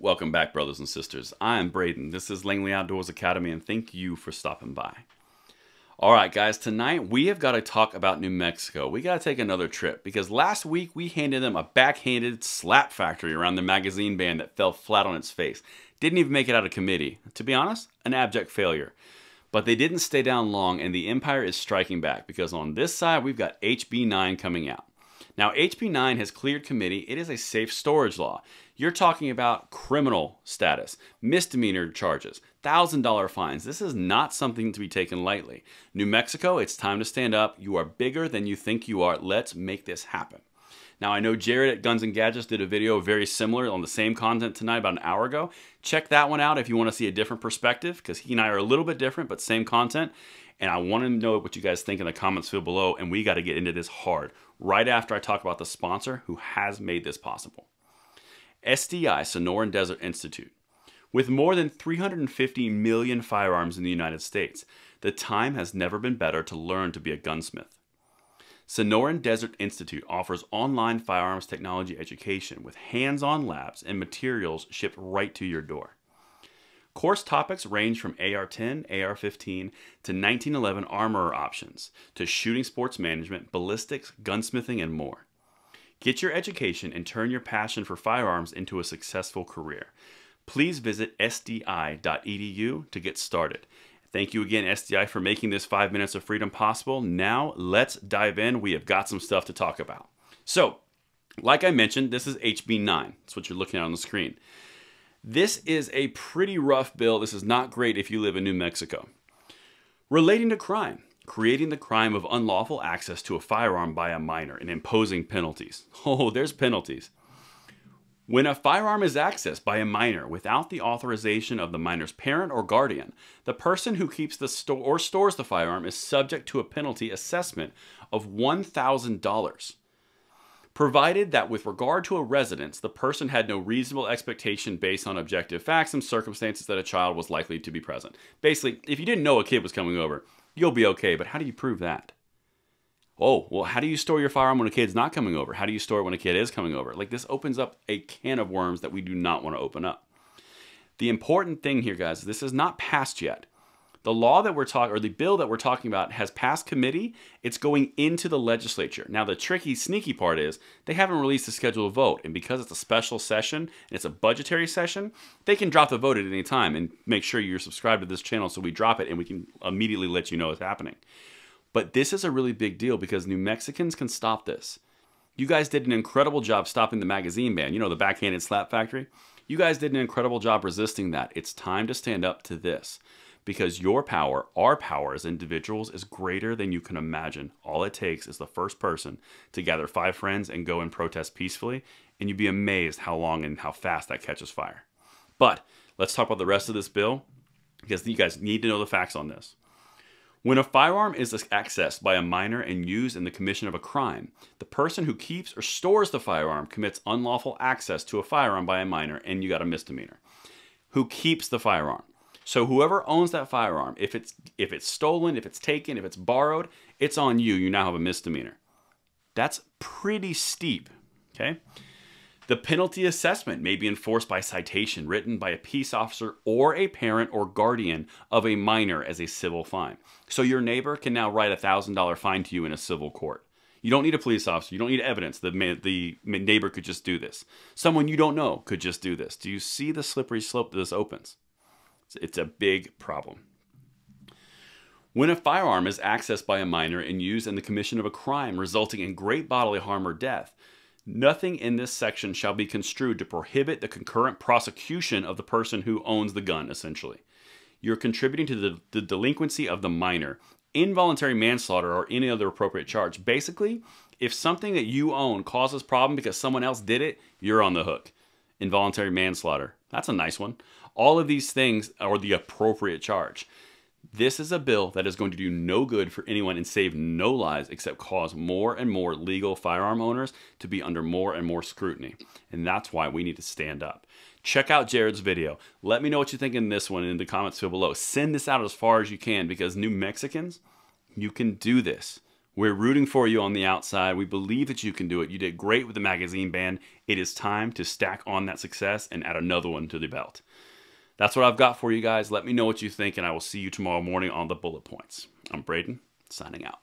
Welcome back, brothers and sisters. I am Braden. This is Langley Outdoors Academy, and thank you for stopping by. All right, guys, tonight we have got to talk about New Mexico. We got to take another trip because last week we handed them a backhanded slap factory around the magazine band that fell flat on its face. Didn't even make it out of committee. To be honest, an abject failure. But they didn't stay down long, and the Empire is striking back because on this side we've got HB 9 coming out. Now, HB 9 has cleared committee. It is a safe storage law. You're talking about criminal status, misdemeanor charges, $1,000 fines. This is not something to be taken lightly. New Mexico, it's time to stand up. You are bigger than you think you are. Let's make this happen. Now, I know Jared at Guns and Gadgets did a video very similar on the same content tonight about an hour ago. Check that one out if you want to see a different perspective, because he and I are a little bit different, but same content. And I want to know what you guys think in the comments field below, and we got to get into this hard right after I talk about the sponsor who has made this possible. SDI, Sonoran Desert Institute. With more than 350 million firearms in the United States, the time has never been better to learn to be a gunsmith. Sonoran Desert Institute offers online firearms technology education with hands-on labs and materials shipped right to your door. Course topics range from AR-10, AR-15, to 1911 armorer options, to shooting sports management, ballistics, gunsmithing, and more. Get your education and turn your passion for firearms into a successful career. Please visit sdi.edu to get started. Thank you again, SDI, for making this 5 minutes of freedom possible. Now, let's dive in. We have got some stuff to talk about. So, like I mentioned, this is HB 9. That's what you're looking at on the screen. This is a pretty rough bill. This is not great if you live in New Mexico. Relating to crime. Creating the crime of unlawful access to a firearm by a minor and imposing penalties. Oh, there's penalties. When a firearm is accessed by a minor without the authorization of the minor's parent or guardian, the person who keeps the stores the firearm is subject to a penalty assessment of $1,000. Provided that with regard to a residence, the person had no reasonable expectation based on objective facts and circumstances that a child was likely to be present. Basically, if you didn't know a kid was coming over, you'll be okay, but how do you prove that? Oh, well, how do you store your firearm when a kid's not coming over? How do you store it when a kid is coming over? Like, this opens up a can of worms that we do not want to open up. The important thing here, guys, this is not passed yet. The law that we're talking, or the bill that we're talking about, has passed committee. It's going into the legislature. Now, the tricky, sneaky part is they haven't released the scheduled vote, and because it's a special session and it's a budgetary session, they can drop the vote at any time. And make sure you're subscribed to this channel so we drop it and we can immediately let you know it's happening. But this is a really big deal because New Mexicans can stop this. You guys did an incredible job stopping the magazine ban. You know, the backhanded slap factory. You guys did an incredible job resisting that. It's time to stand up to this. Because your power, our power as individuals, is greater than you can imagine. All it takes is the first person to gather 5 friends and go and protest peacefully. And you'd be amazed how long and how fast that catches fire. But let's talk about the rest of this bill, because you guys need to know the facts on this. When a firearm is accessed by a minor and used in the commission of a crime, the person who keeps or stores the firearm commits unlawful access to a firearm by a minor, and you got a misdemeanor. Who keeps the firearm? So whoever owns that firearm, if it's stolen, if it's taken, if it's borrowed, it's on you. You now have a misdemeanor. That's pretty steep, okay? The penalty assessment may be enforced by citation written by a peace officer or a parent or guardian of a minor as a civil fine. So your neighbor can now write a $1,000 fine to you in a civil court. You don't need a police officer. You don't need evidence. The neighbor could just do this. Someone you don't know could just do this. Do you see the slippery slope that this opens? It's a big problem. When a firearm is accessed by a minor and used in the commission of a crime resulting in great bodily harm or death, nothing in this section shall be construed to prohibit the concurrent prosecution of the person who owns the gun, essentially. You're contributing to the delinquency of the minor, involuntary manslaughter, or any other appropriate charge. Basically, if something that you own causes problem because someone else did it, you're on the hook. Involuntary manslaughter. That's a nice one. All of these things are the appropriate charge. This is a bill that is going to do no good for anyone and save no lives except cause more and more legal firearm owners to be under more and more scrutiny. And that's why we need to stand up. Check out Jared's video. Let me know what you think in this one in the comments field below. Send this out as far as you can because New Mexicans, you can do this. We're rooting for you on the outside. We believe that you can do it. You did great with the magazine ban. It is time to stack on that success and add another one to the belt. That's what I've got for you guys. Let me know what you think, and I will see you tomorrow morning on the bullet points. I'm Braden, signing out.